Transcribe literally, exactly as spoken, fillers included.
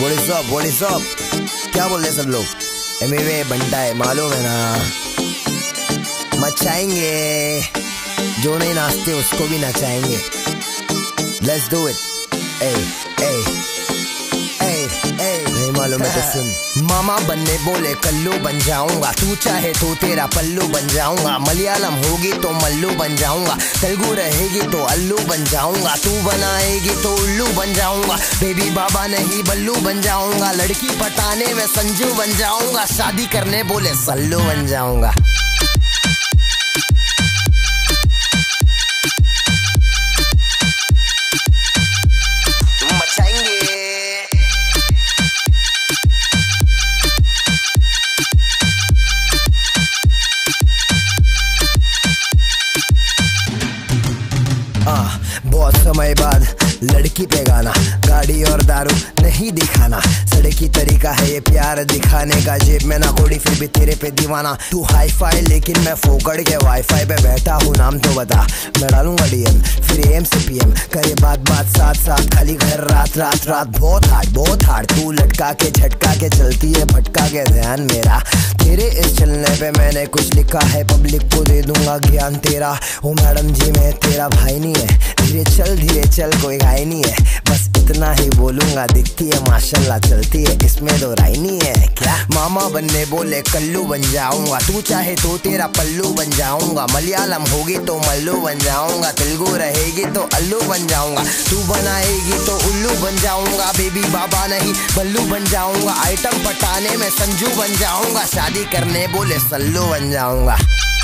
What is up, what is up? क्या बोल रहे सब लोग? एमवे बनता है मालूम है ना, मचाएंगे, जो नहीं नाचते उसको भी नचाएंगे। Let's do it, hey, hey, hey, hey। नहीं मालूम है तो सुन। मामा बनने बोले कल्लू बन जाऊंगा, तू चाहे तो तेरा पल्लू बन जाऊंगा, मलयालम होगी तो मल्लू बन जाऊंगा, तेलुगु रहेगी तो अल्लू बन जाऊंगा, तू बनाएगी तो उल्लू बन जाऊंगा, बेबी बाबा नहीं बल्लू बन जाऊंगा, लड़की पटाने में संजू बन जाऊंगा, शादी करने बोले सल्लू बन जाऊंगा। बहुत समय बाद लड़की पे गाना, गाड़ी और दारू नहीं दिखाना, सड़की तरीका है ये प्यार दिखाने का, जेब में ना कोड़ी फिर भी तेरे पे दीवाना, तू हाई फाई लेकिन मैं फोकड़ के वाईफाई पे बैठा हूँ, नाम तो बता मैं डालूंगा डीएम फिर एम से पीएम, करे बात बात साथ साथ खाली घर रात रात रात, बहुत हार्ड बहुत हार्ड तू लटका के झटका के चलती है भटका के ध्यान मेरा, तेरे इस चलने पे मैंने कुछ लिखा है, पब्लिक को दे दूंगा ज्ञान तेरा, ओ मैडम जी मैं तेरा भाई नहीं है, धीरे चल धीरे चल कोई गाय नहीं है, बस इतना ही बोलूंगा, दिखती है माशाल्लाह चलती है इसमें दो राय नहीं है। क्या मामा बनने बोले कल्लू बन जाऊंगा, तू चाहे तो तेरा पल्लू बन जाऊंगा, मलयालम होगी तो मल्लू बन जाऊंगा, तेलुगु रहेगी तो अल्लू बन जाऊंगा, तू बनाएगी तो उल्लू बन जाऊंगा, बेबी बाबा नहीं बल्लू बन जाऊंगा, आइटम पटाने में संजू बन जाऊंगा, शादी करने बोले सल्लू बन जाऊंगा।